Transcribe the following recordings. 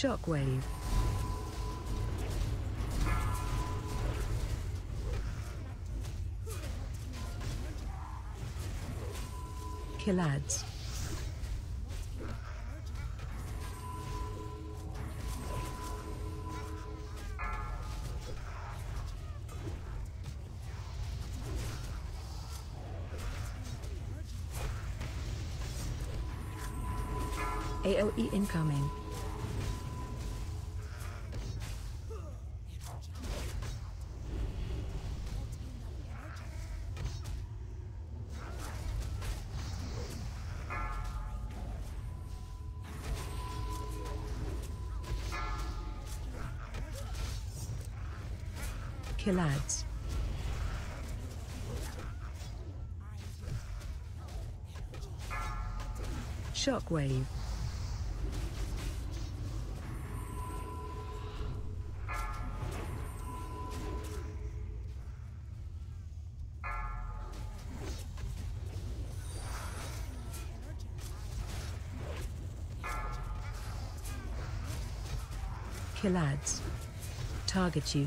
shockwave. Killads. AOE incoming. Killads. Shockwave. Killads. Target you.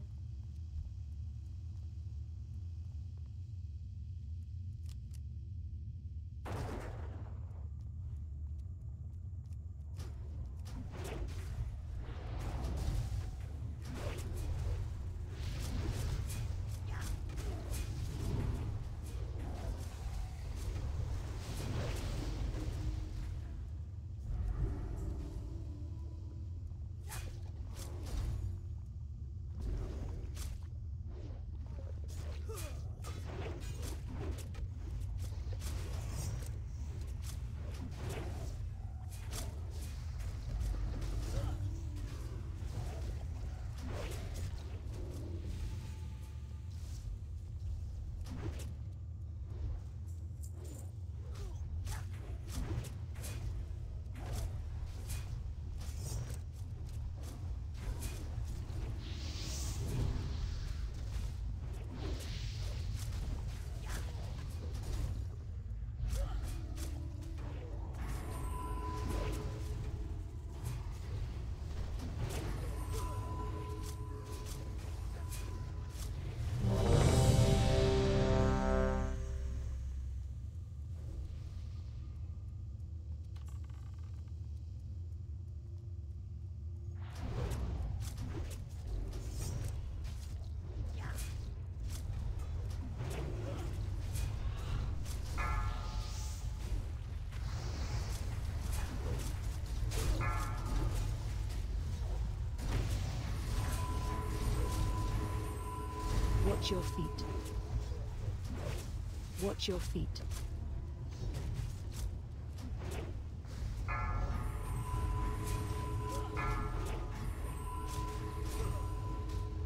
Watch your feet. Watch your feet.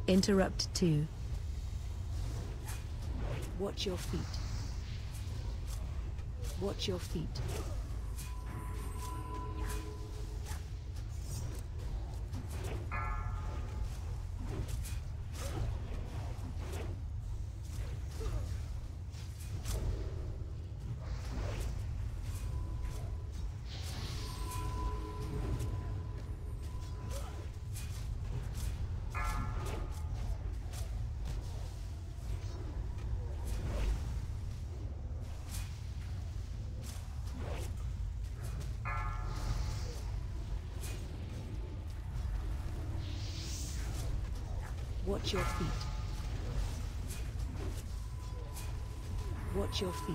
Interrupt 2. Watch your feet. Watch your feet. Watch your feet. Watch your feet.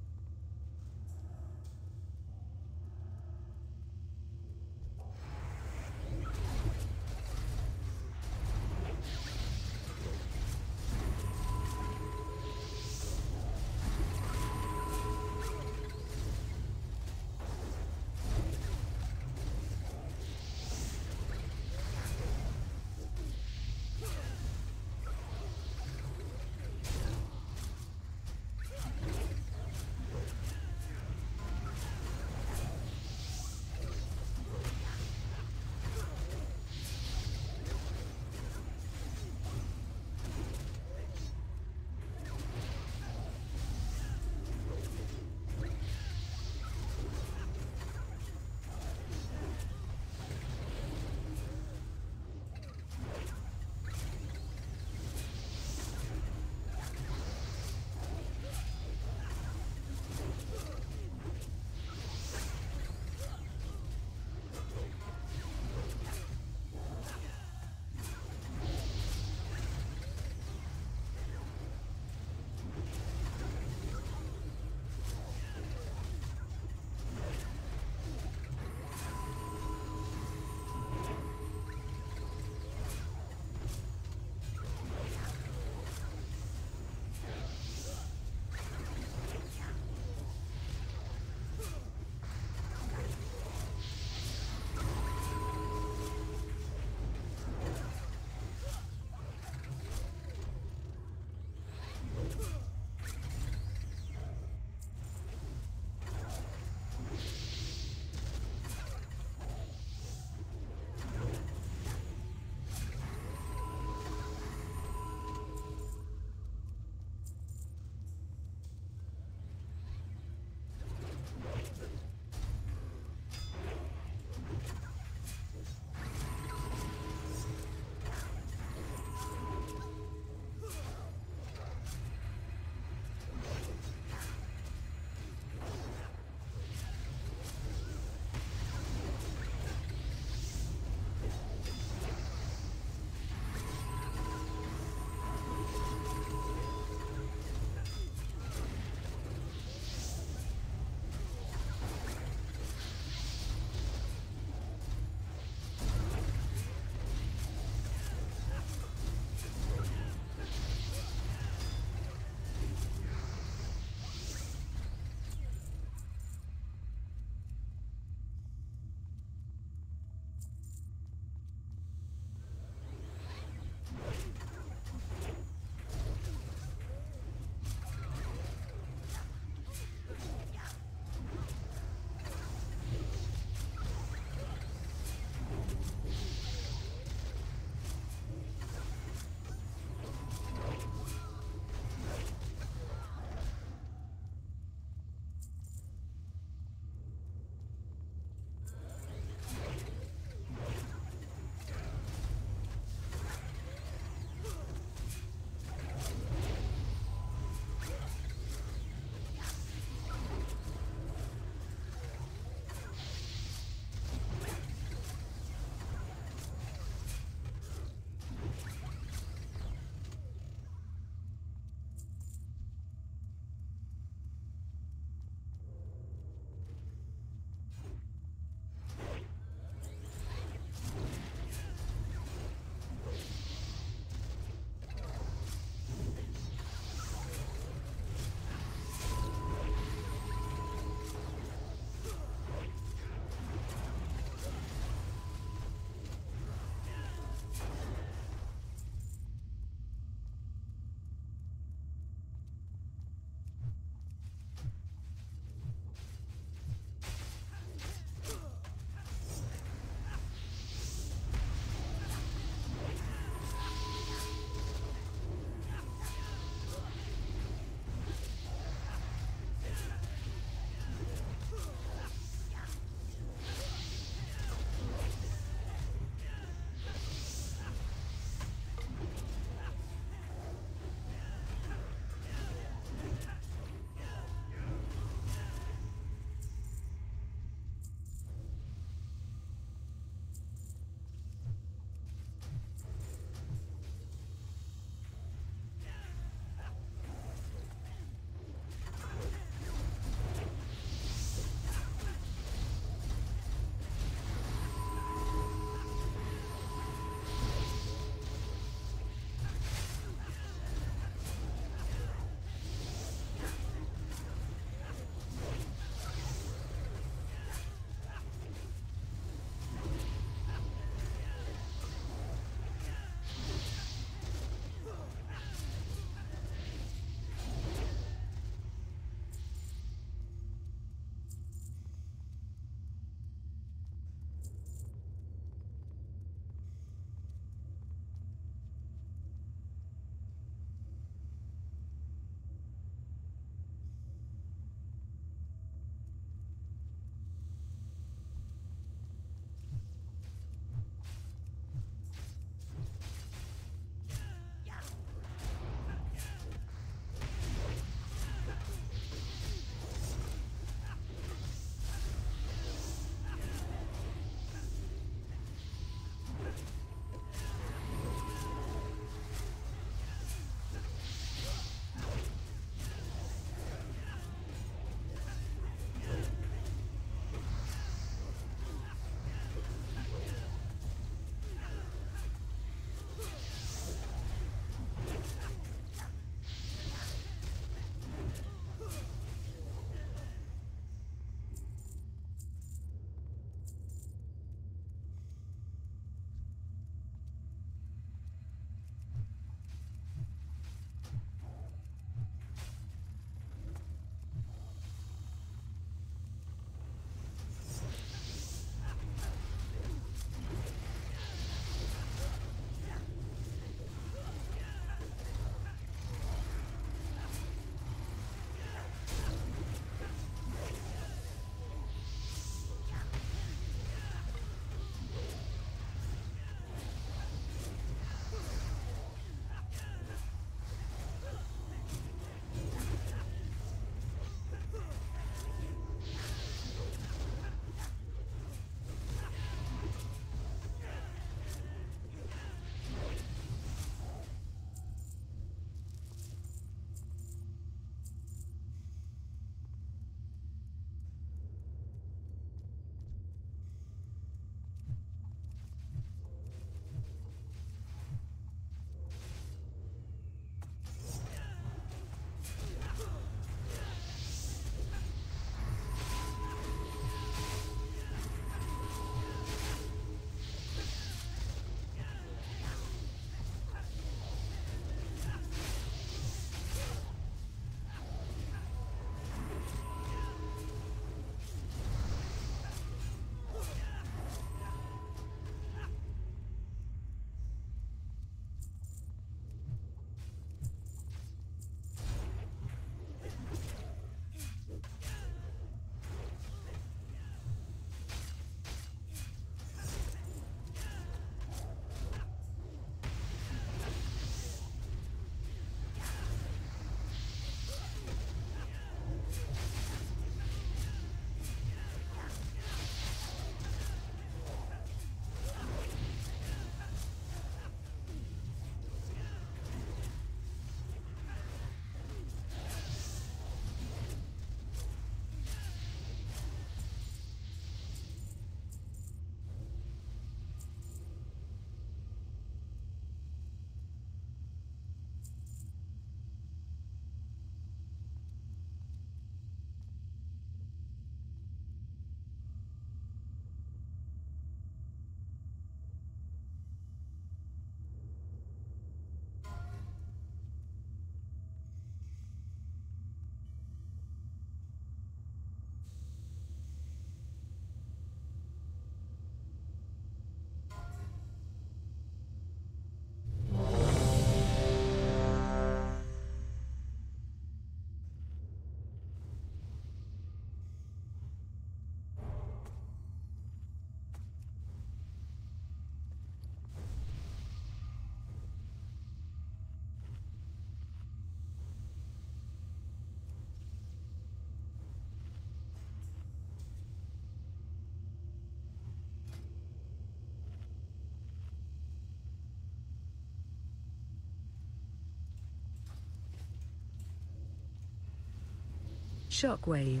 Shockwave.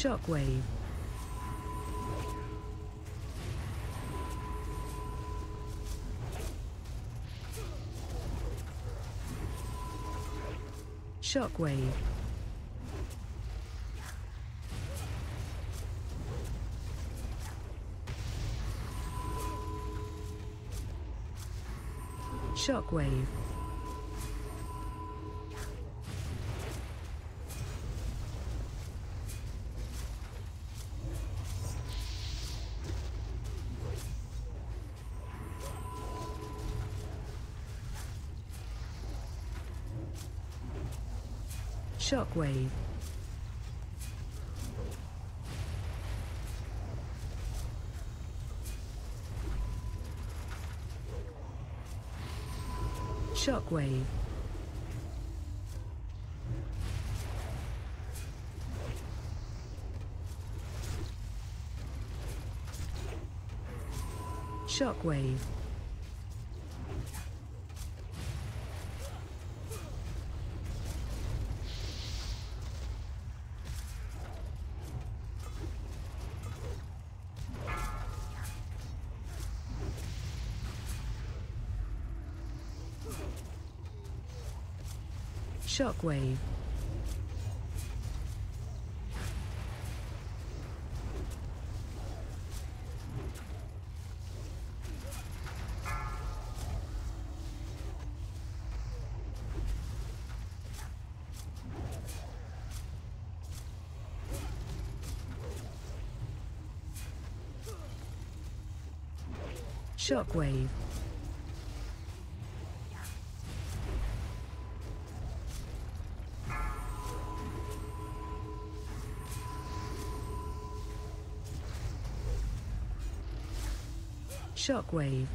Shockwave. Shockwave. Shockwave. Shockwave. Shockwave. Shockwave. Shockwave. Shockwave. Shockwave.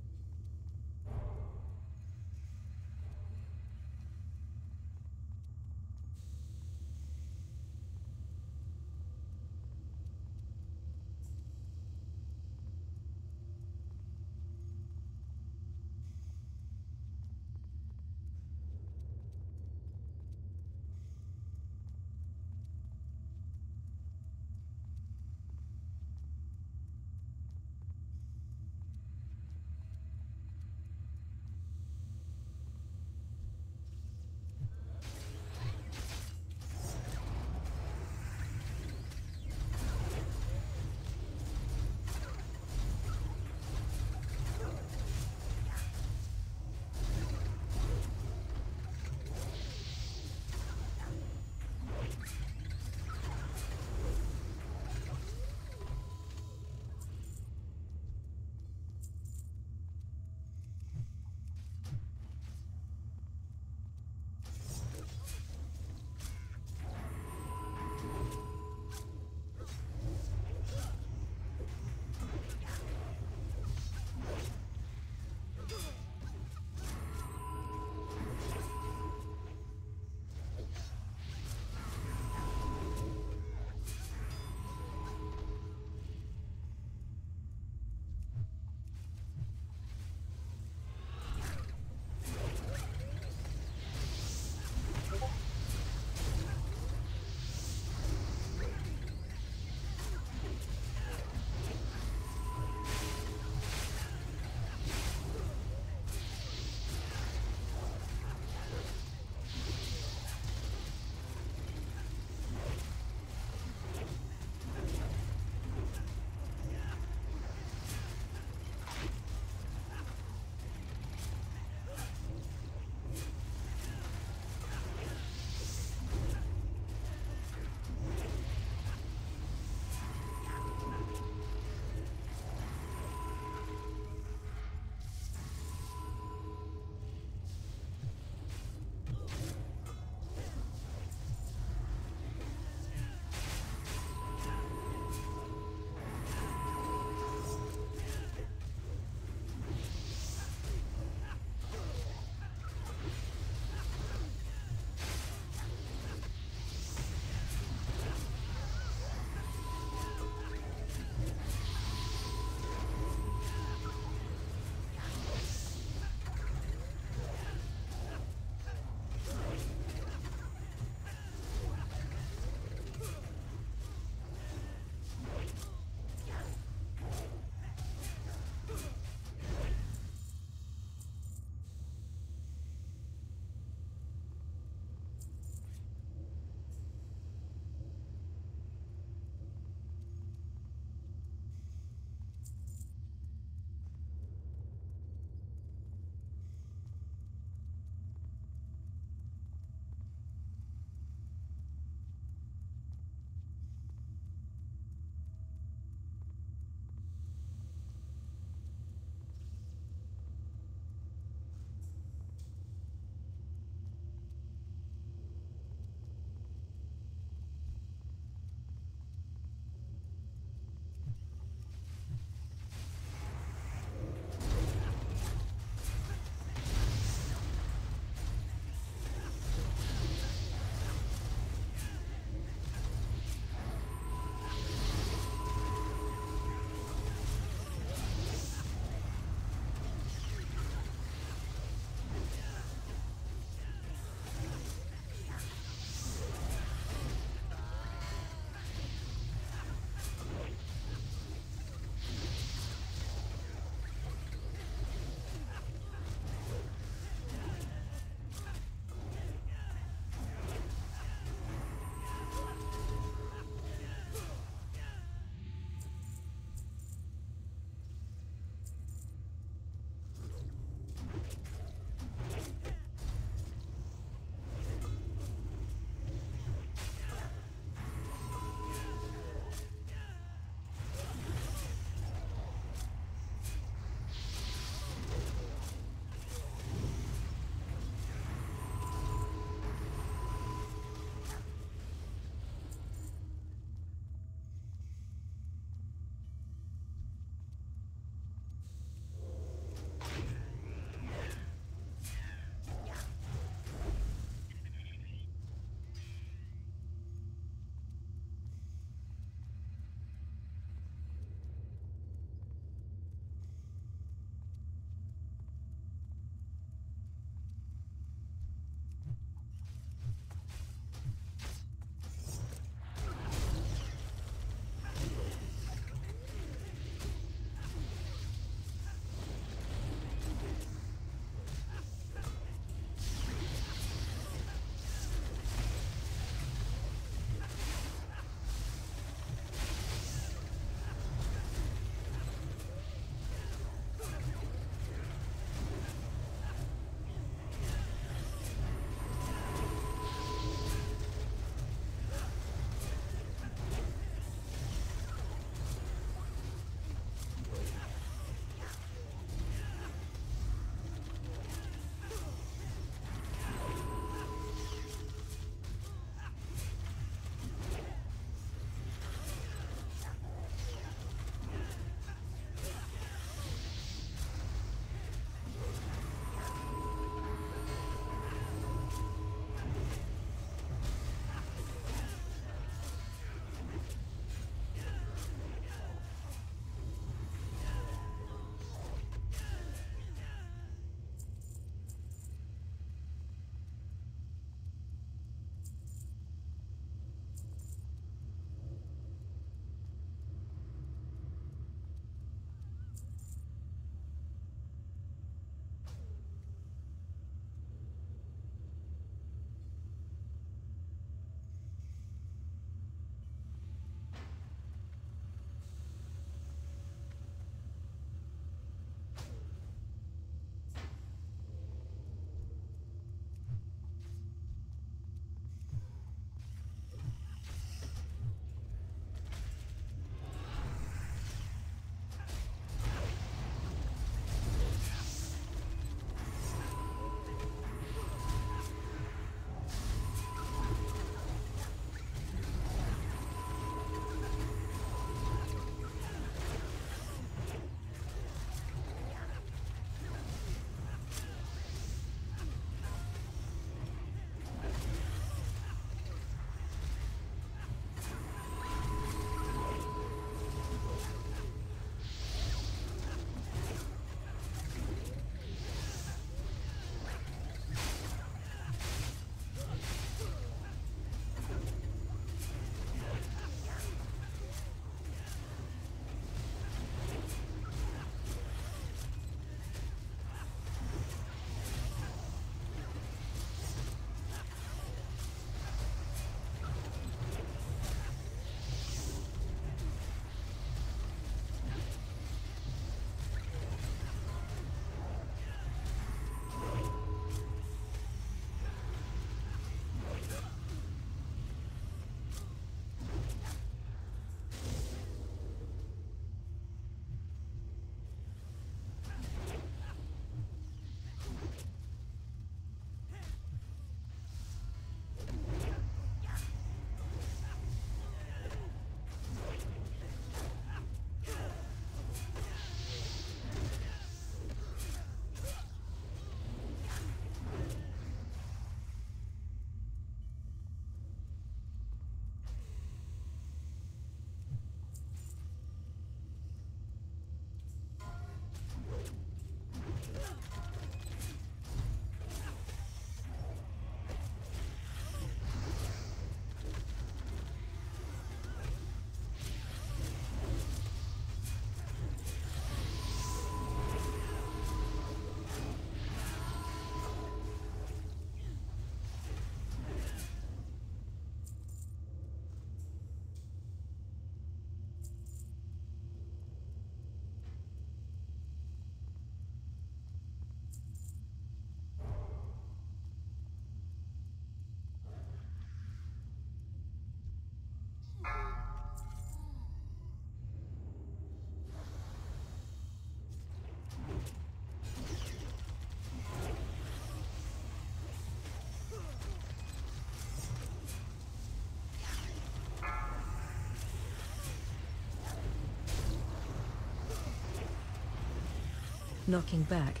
knocking back.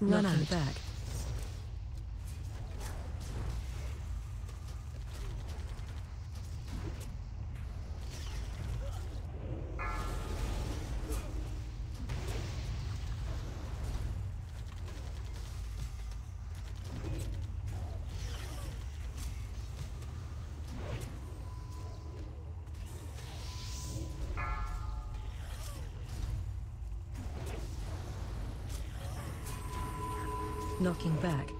Run out back. Knocking back.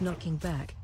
Knocking back.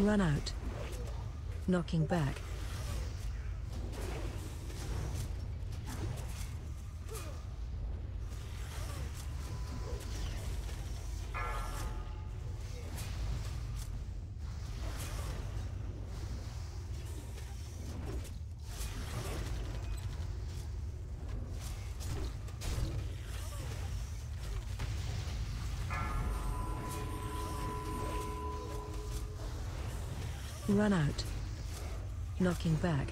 run out. Knocking back. Run out. Knocking back.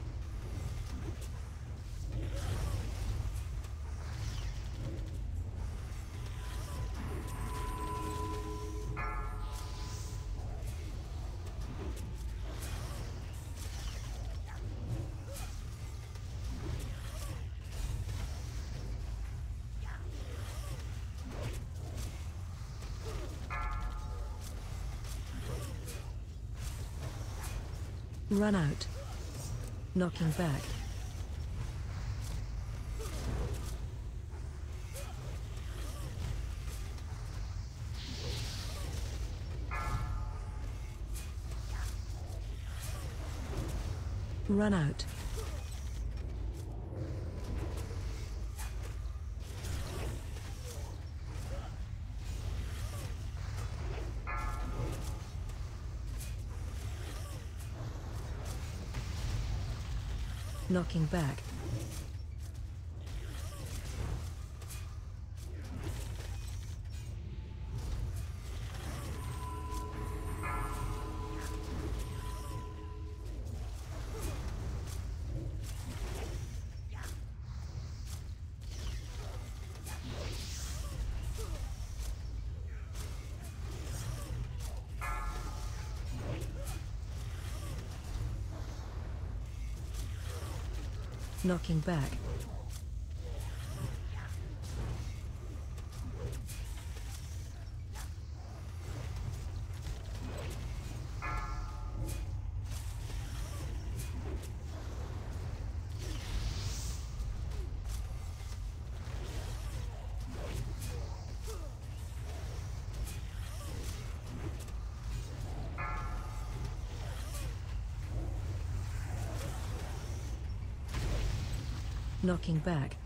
Run out. Knocking back. Run out. Knocking back. Knocking back. Knocking back.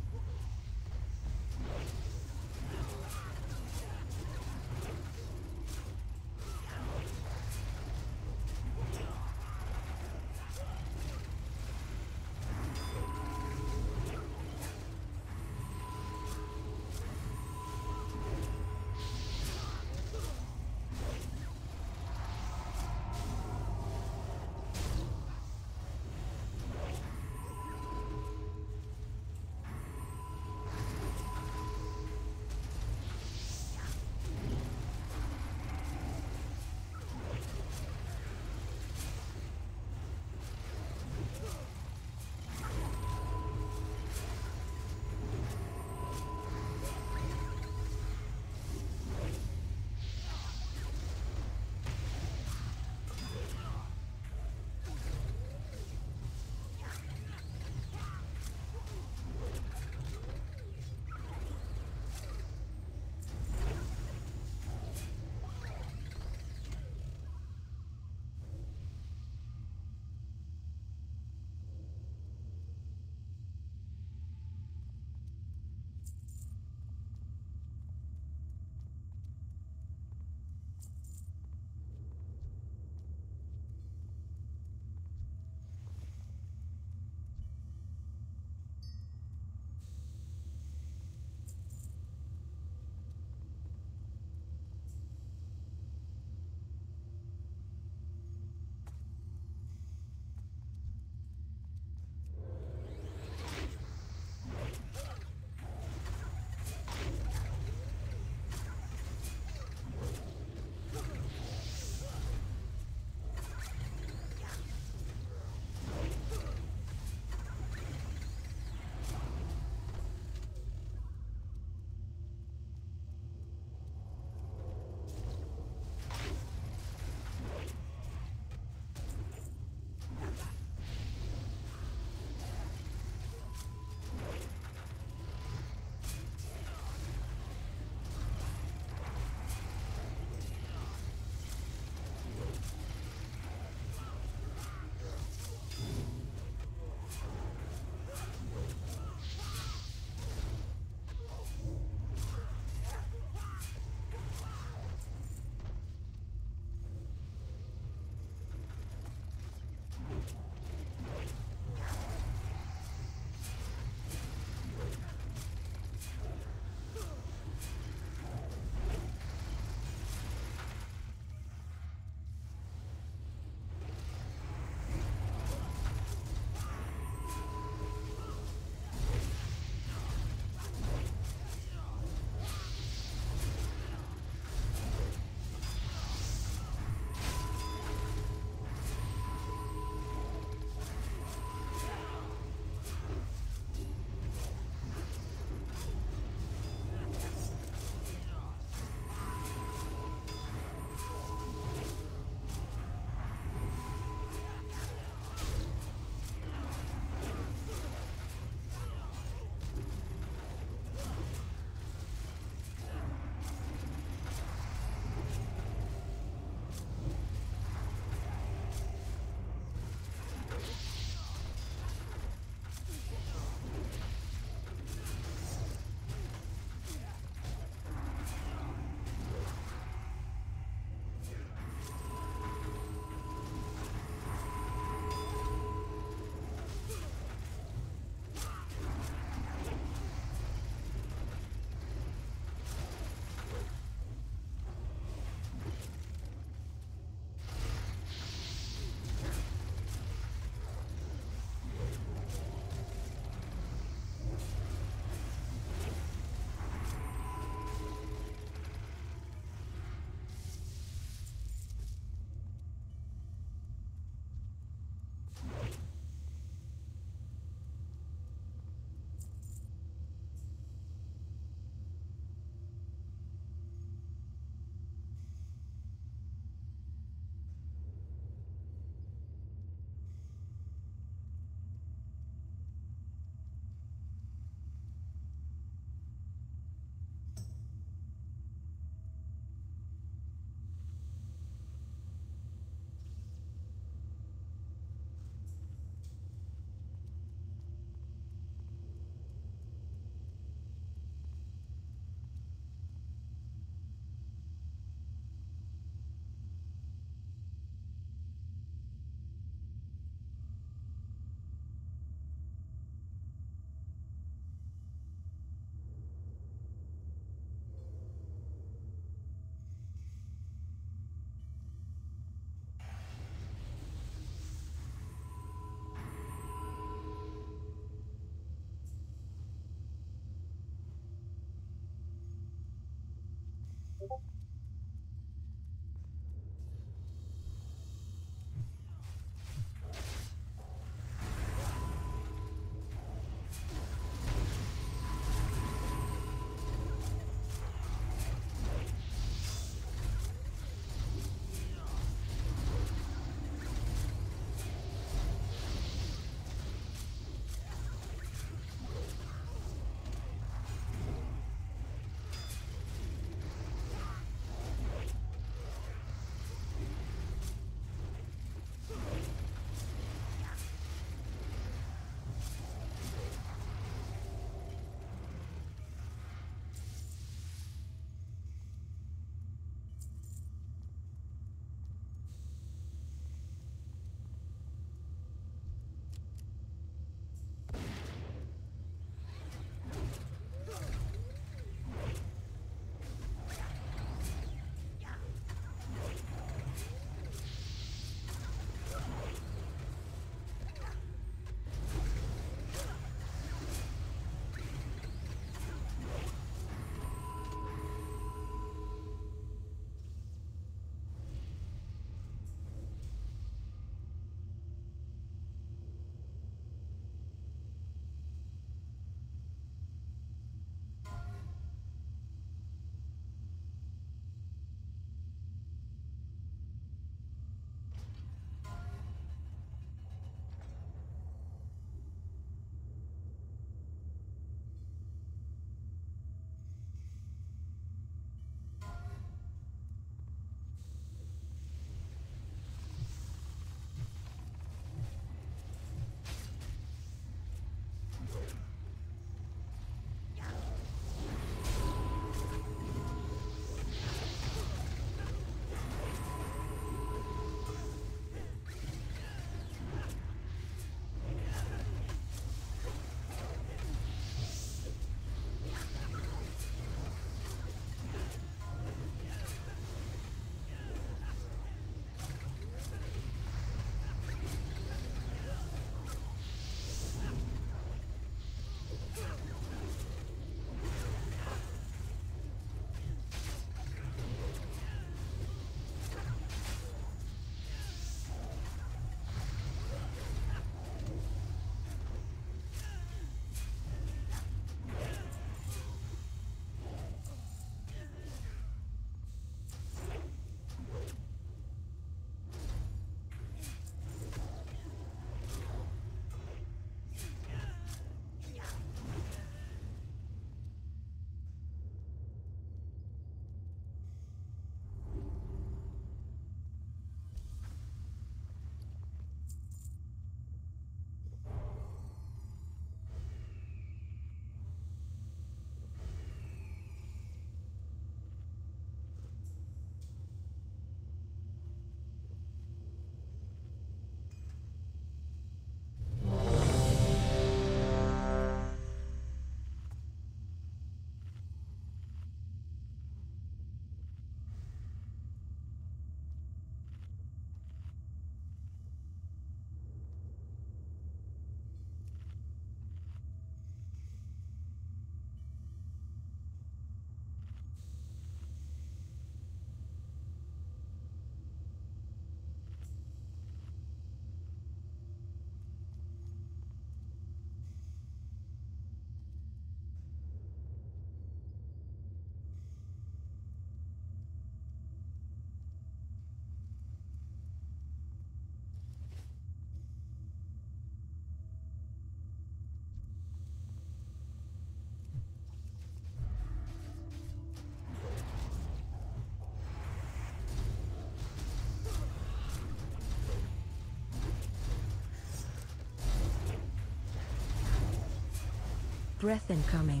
Breath incoming.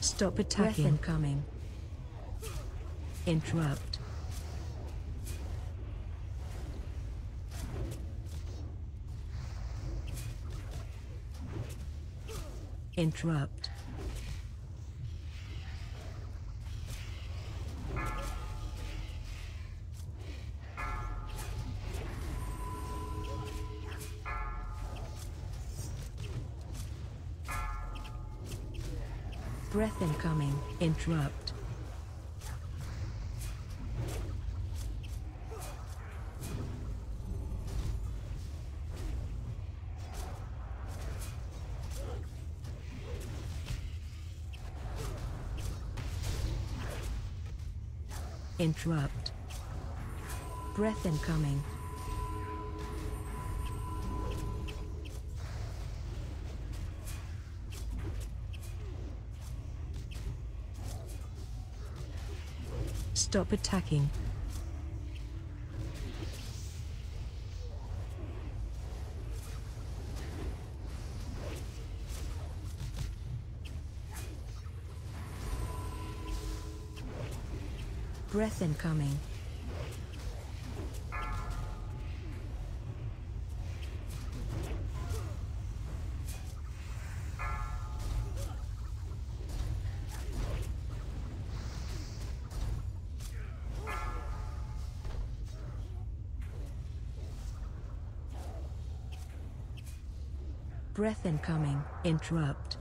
Stop attacking. Breath incoming. Interrupt. Interrupt. Breath incoming. Interrupt. Interrupt. Breath incoming. Stop attacking. Breath incoming. Breath incoming. Interrupt.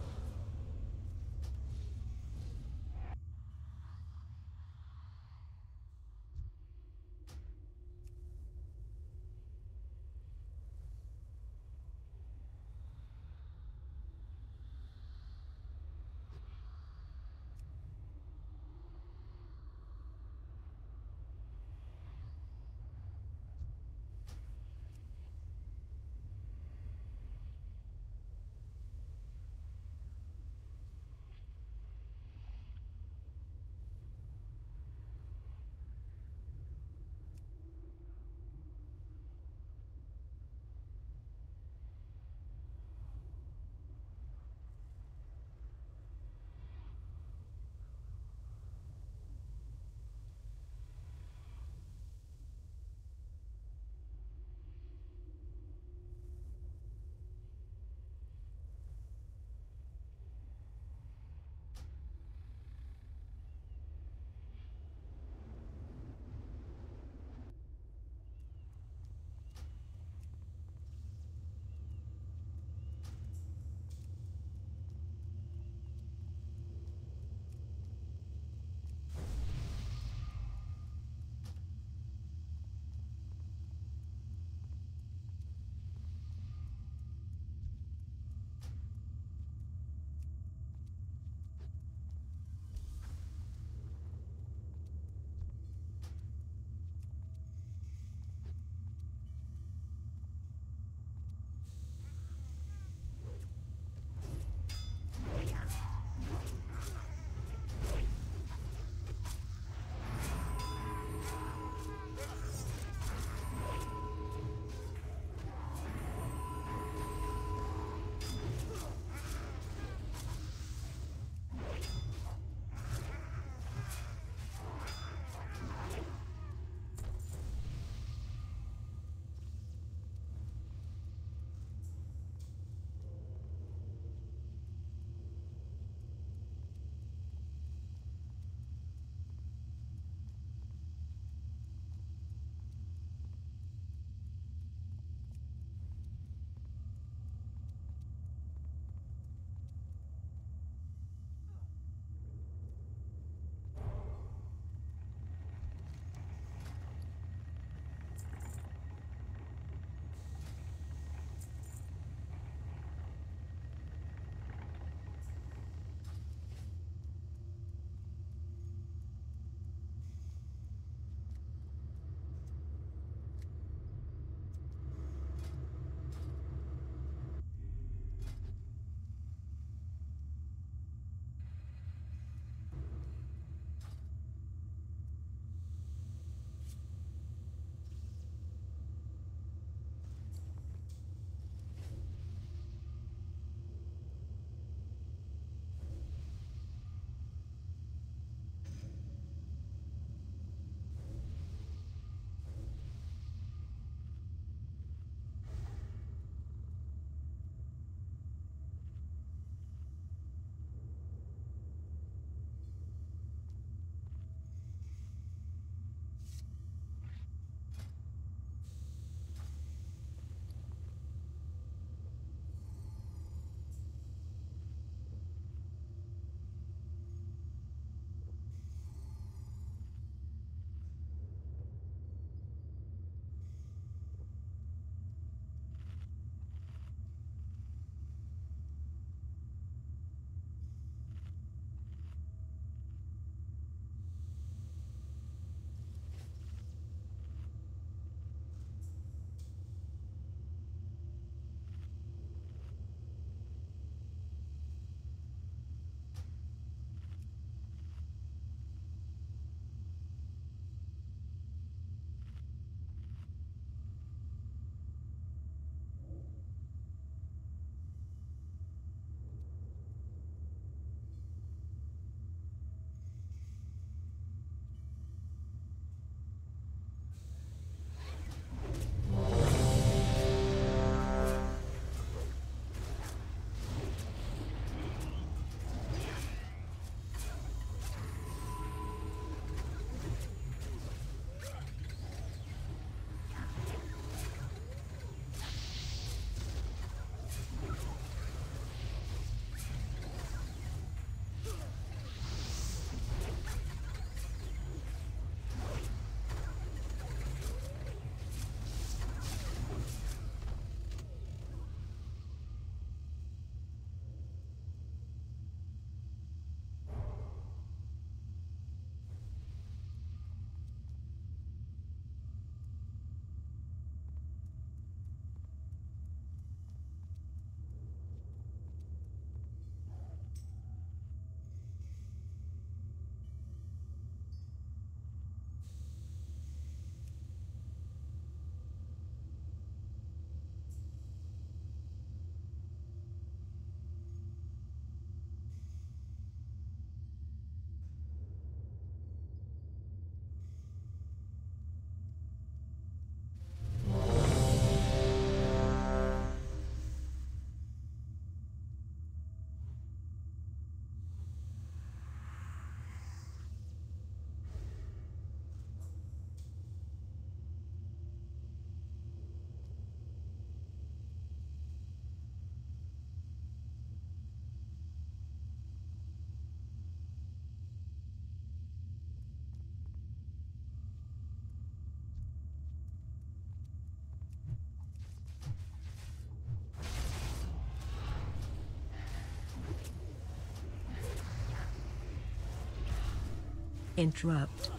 Interrupt.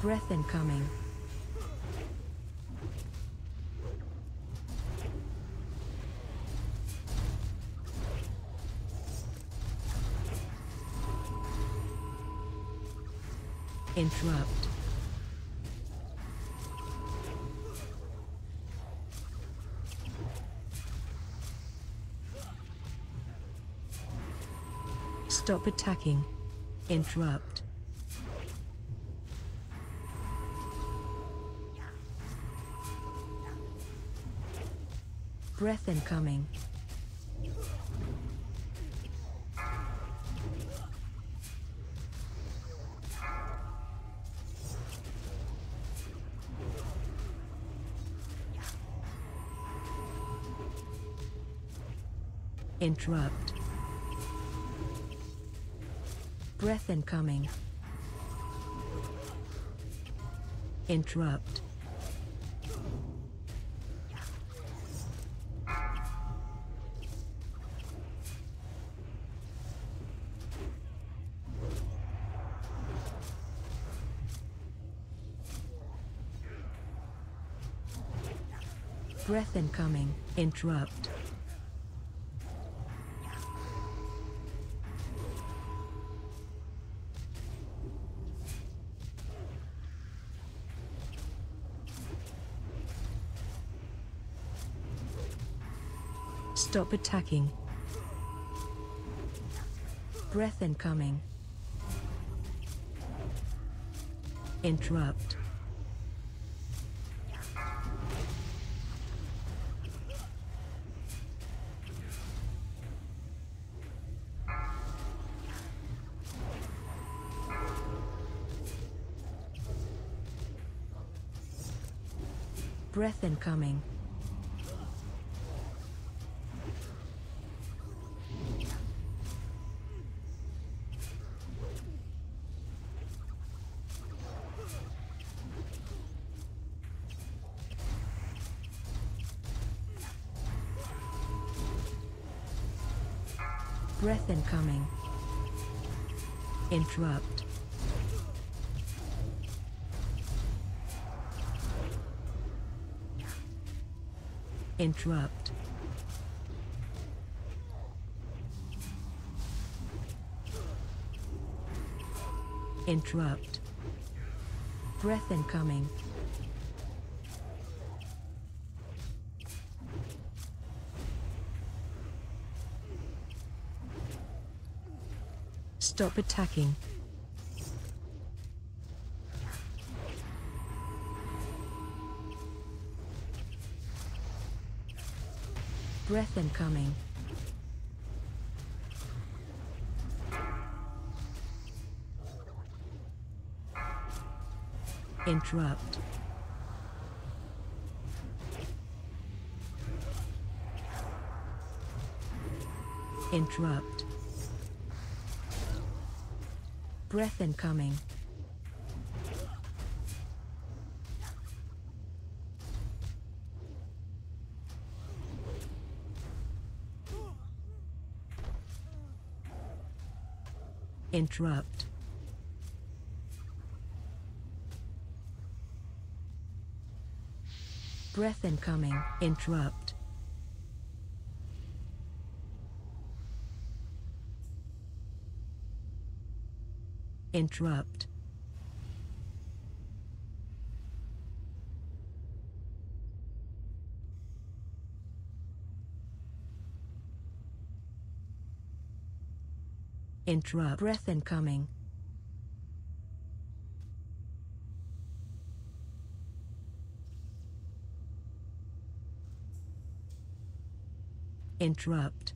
Breath incoming. Interrupt. Stop attacking. Interrupt. Breath incoming. Interrupt. Breath incoming. Interrupt. Breath incoming. Interrupt. Stop attacking. Breath incoming. Interrupt. Breath incoming. Breath incoming. Interrupt. Interrupt. Interrupt. Breath incoming. Stop attacking. Breath incoming. Interrupt. Interrupt. Breath incoming. Interrupt. Breath incoming. Interrupt. Interrupt. Interrupt. Breath incoming. Interrupt.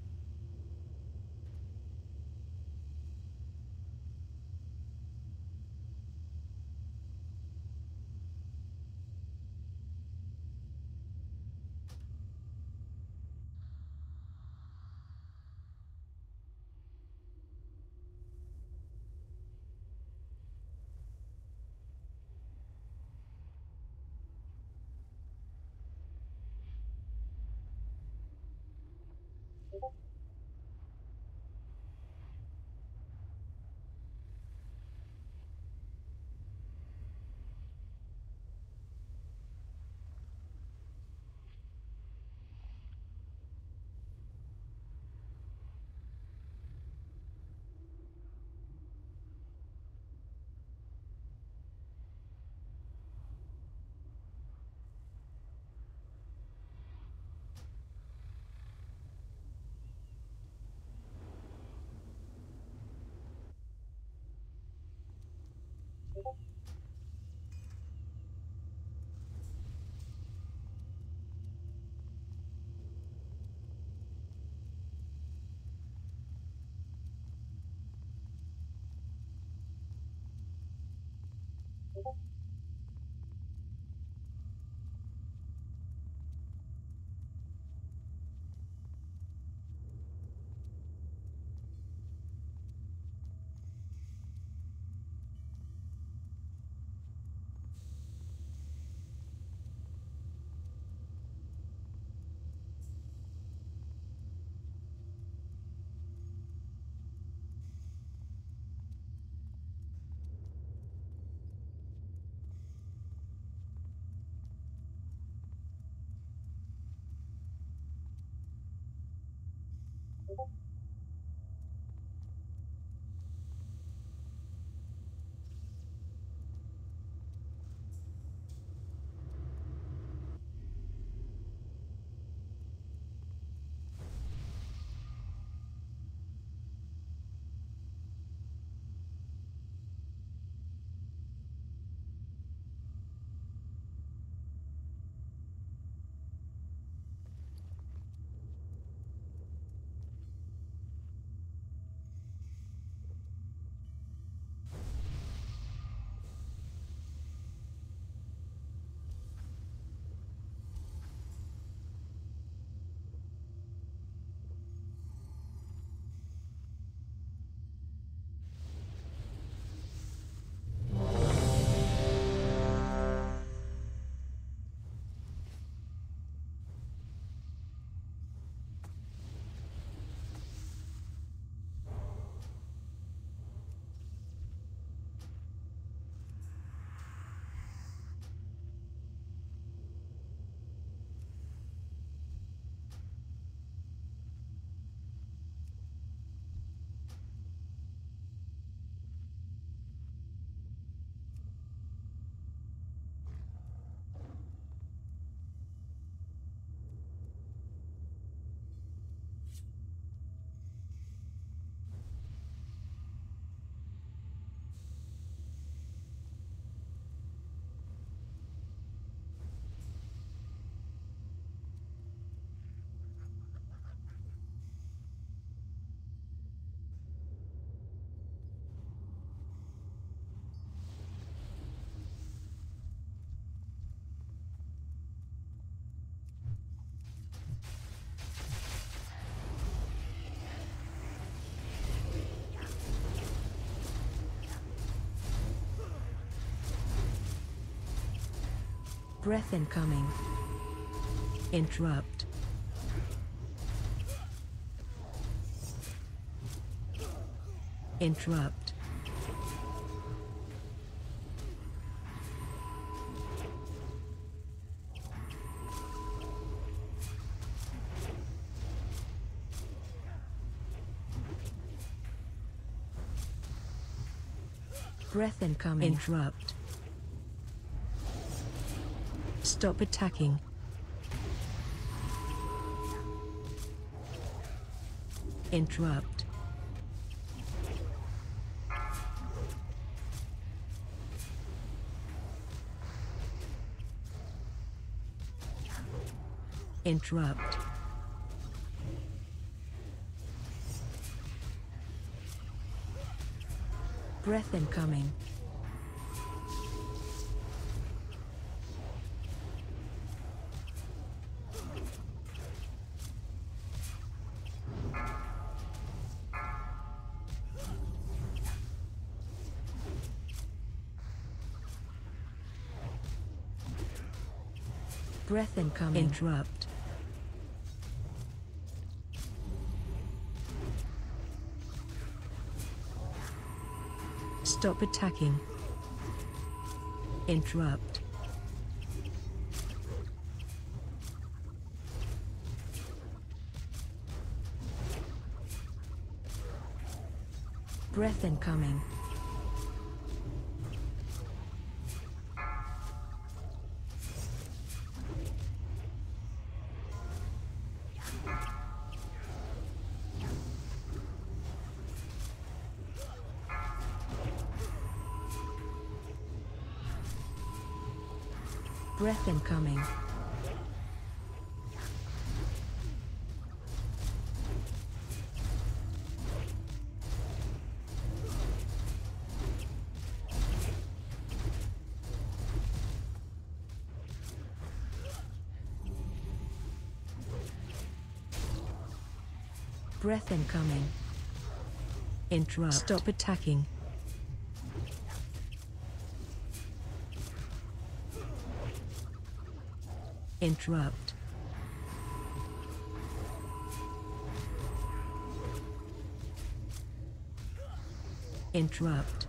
Breath incoming. Interrupt. Interrupt. Breath incoming. Interrupt. Stop attacking. Interrupt. Interrupt. Breath incoming. Breath incoming. Interrupt. Stop attacking. Interrupt. Breath incoming. breath incoming. Breath incoming. Interrupt. Stop attacking. Interrupt. Interrupt.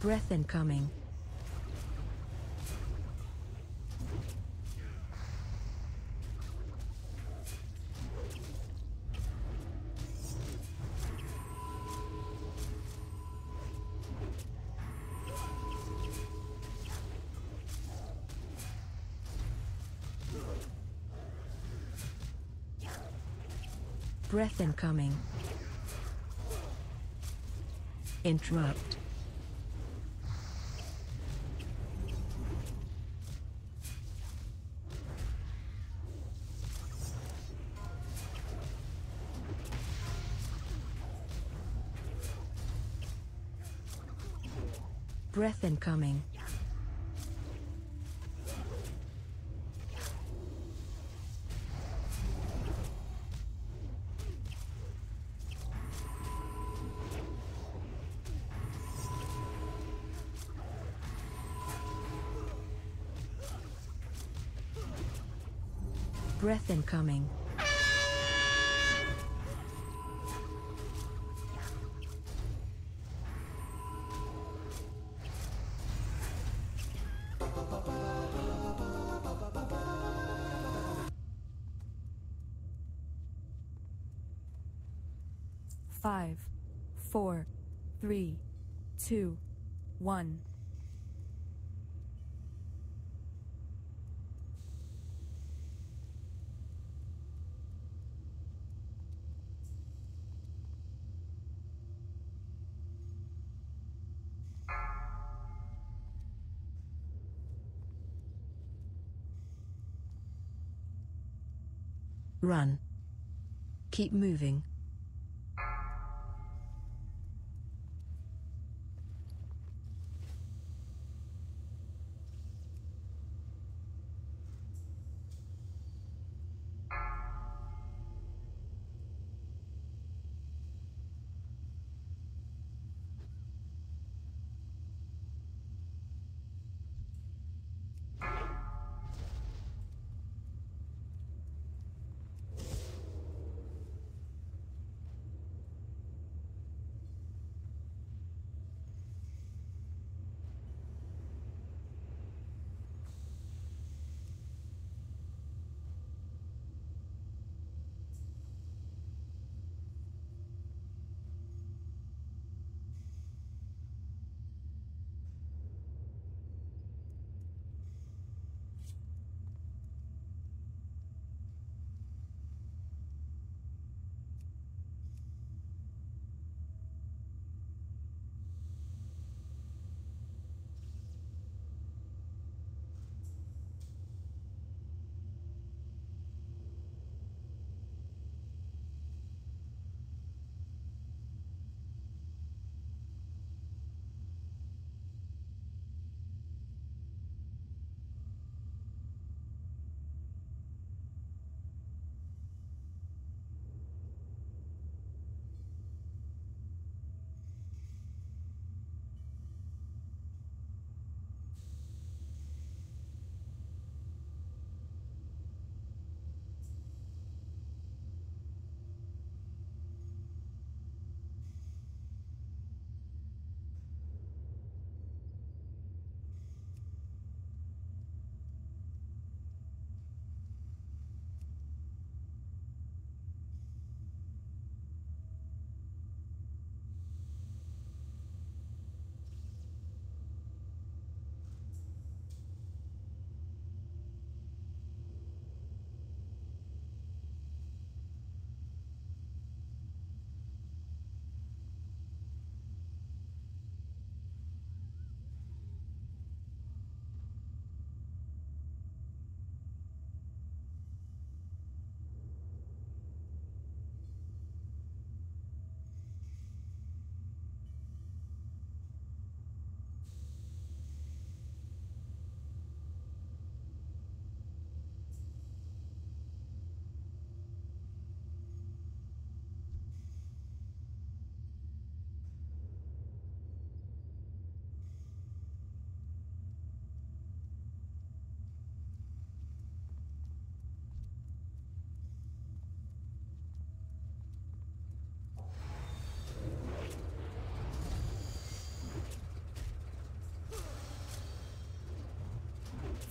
Breath incoming. Breath incoming. Interrupt. Breath incoming. Breath incoming. Five, four, three, two, one. Run. Keep moving.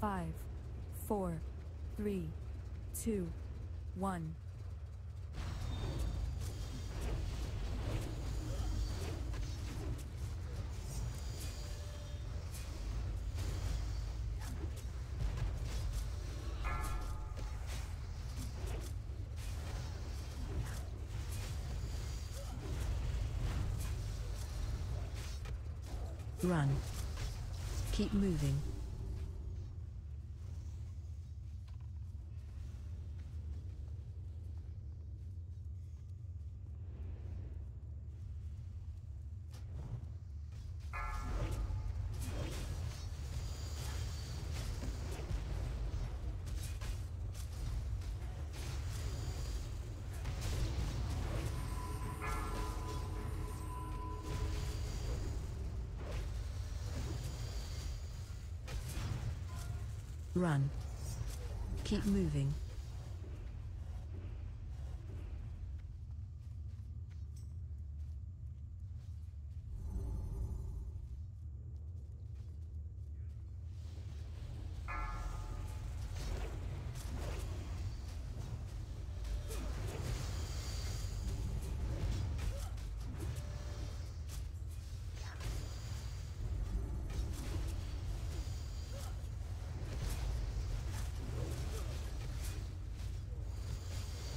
5, 4, 3, 2, 1. Run. Keep moving. Run. Keep moving.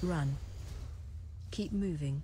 Run. Keep moving.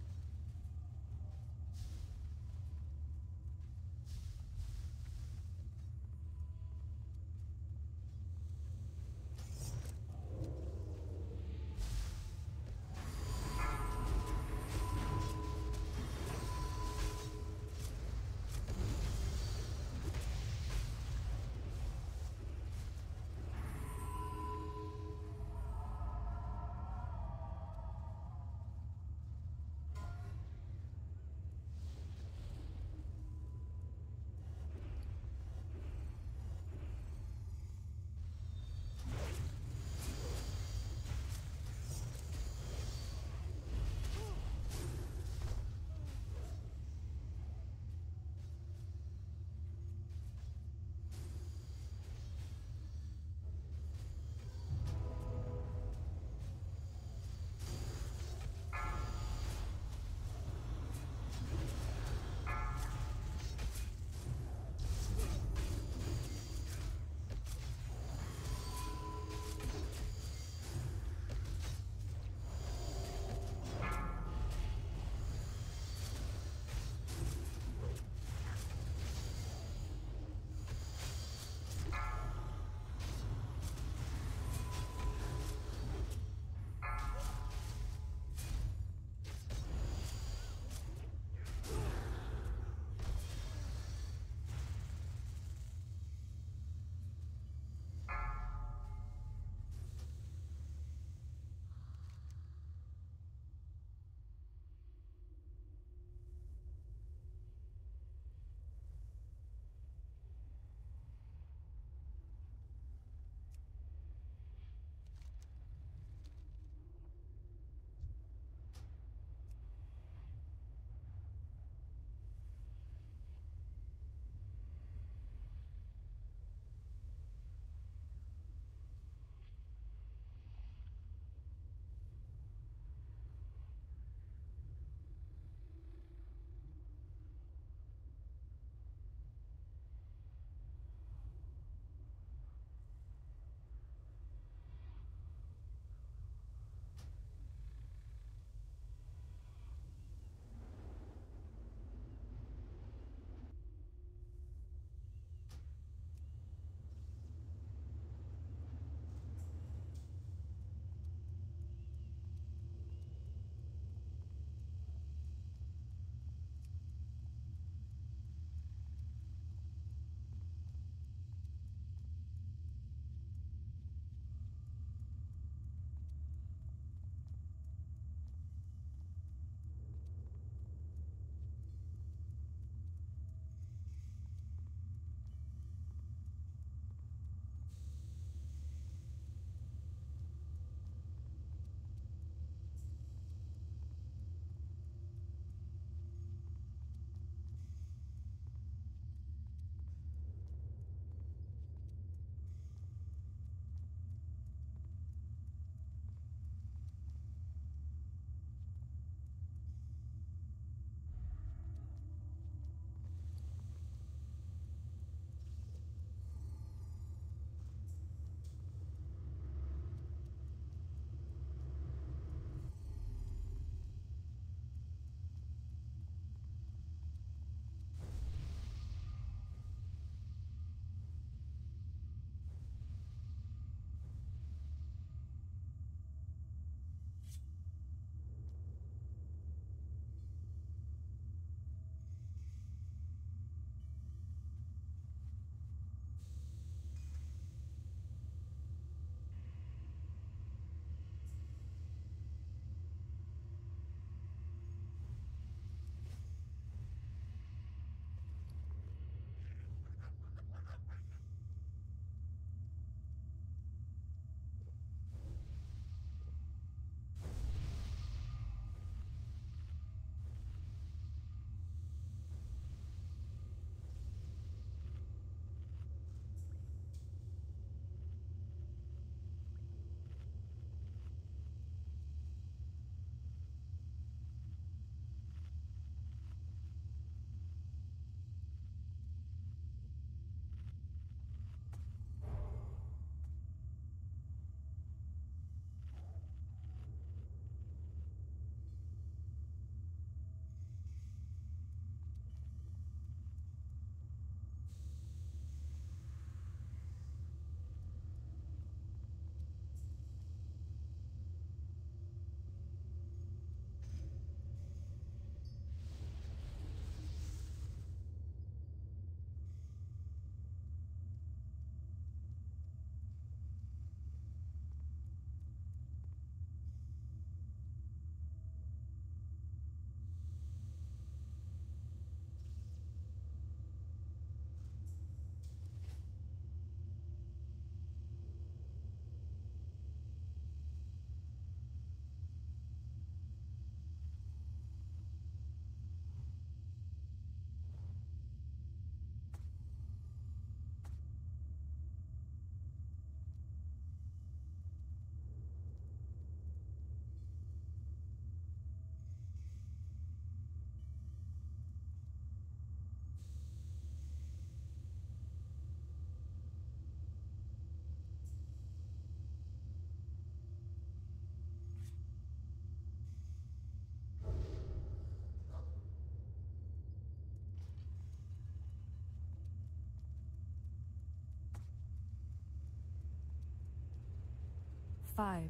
5,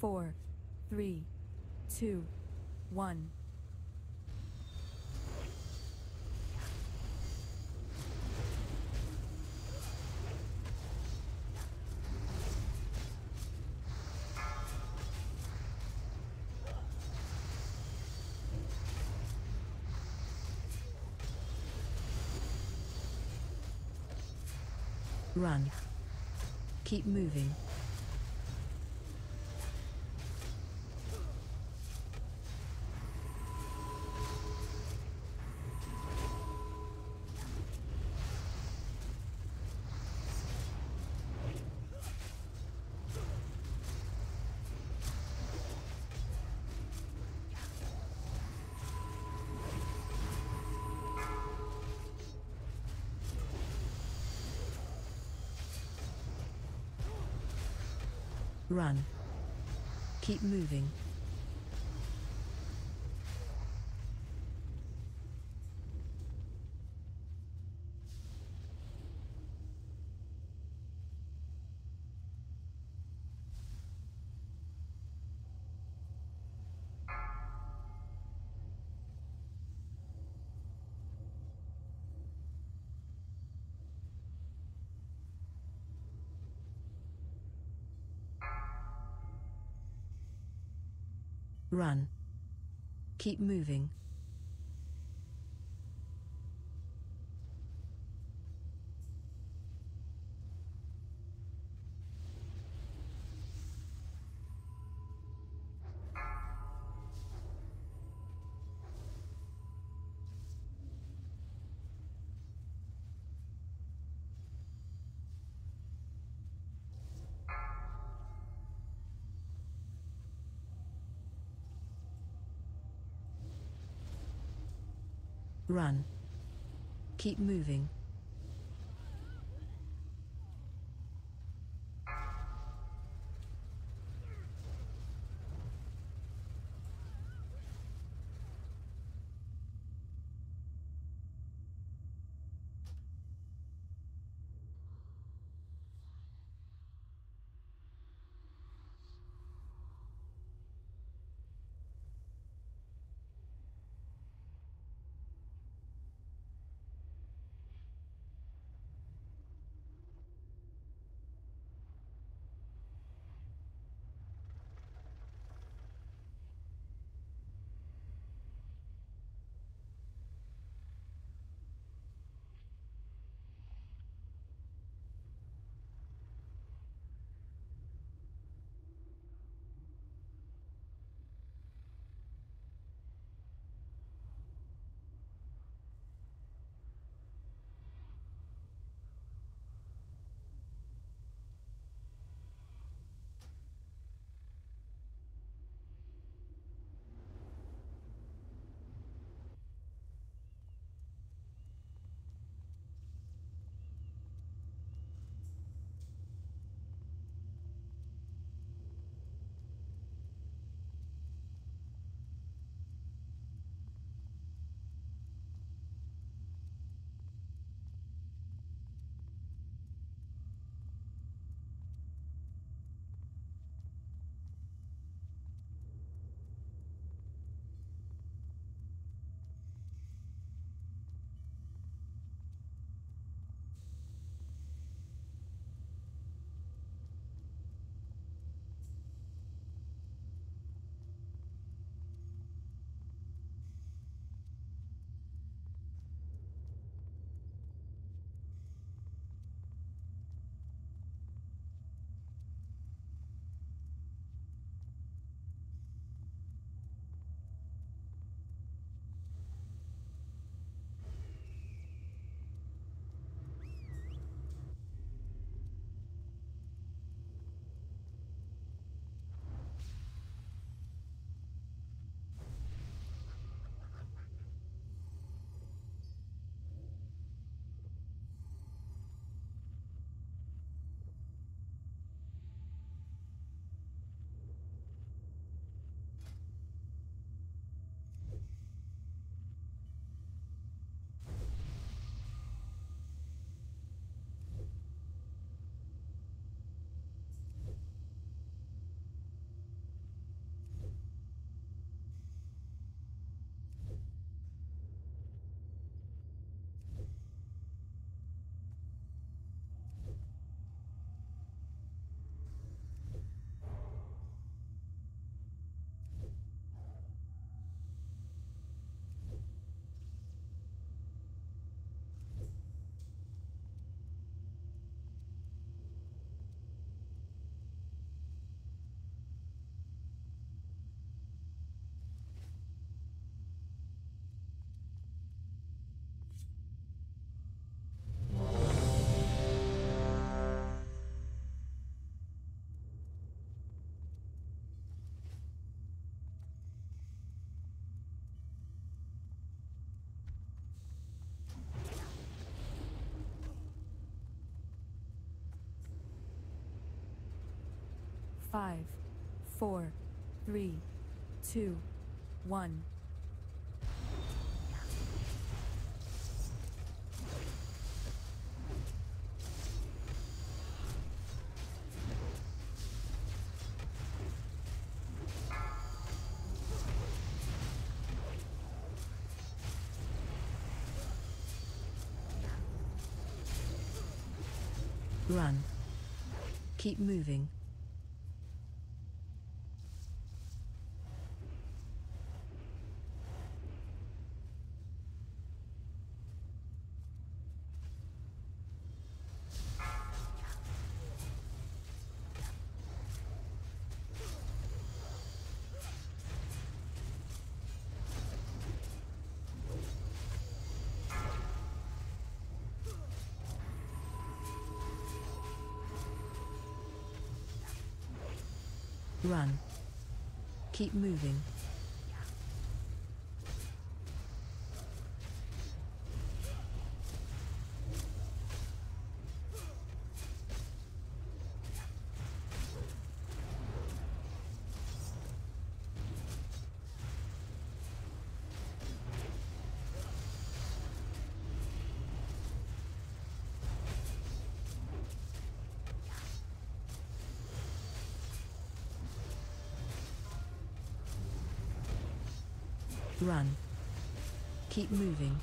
4, 3, 2, 1. Run. Keep moving. Run. Keep moving. Run. Keep moving. Run. Keep moving. 5, 4, 3, 2, 1. Run. Keep moving. Run. Keep moving. Run. Keep moving.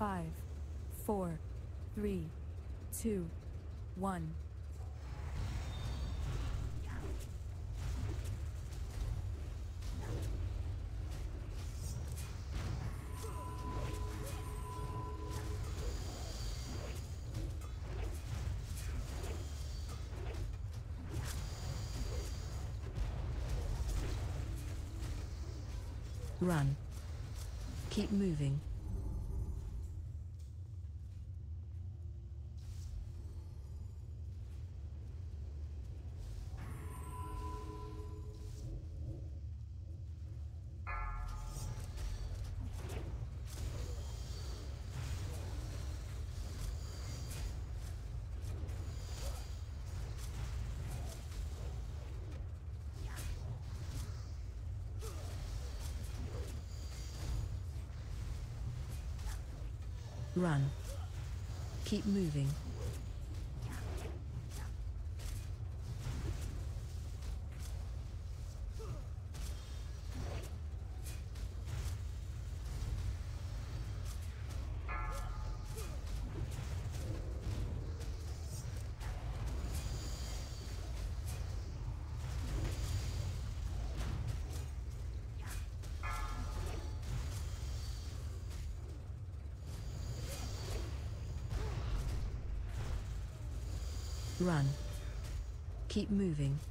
5, 4, 3, 2, 1. Run. Keep moving. Run. Keep moving. Run. Keep moving.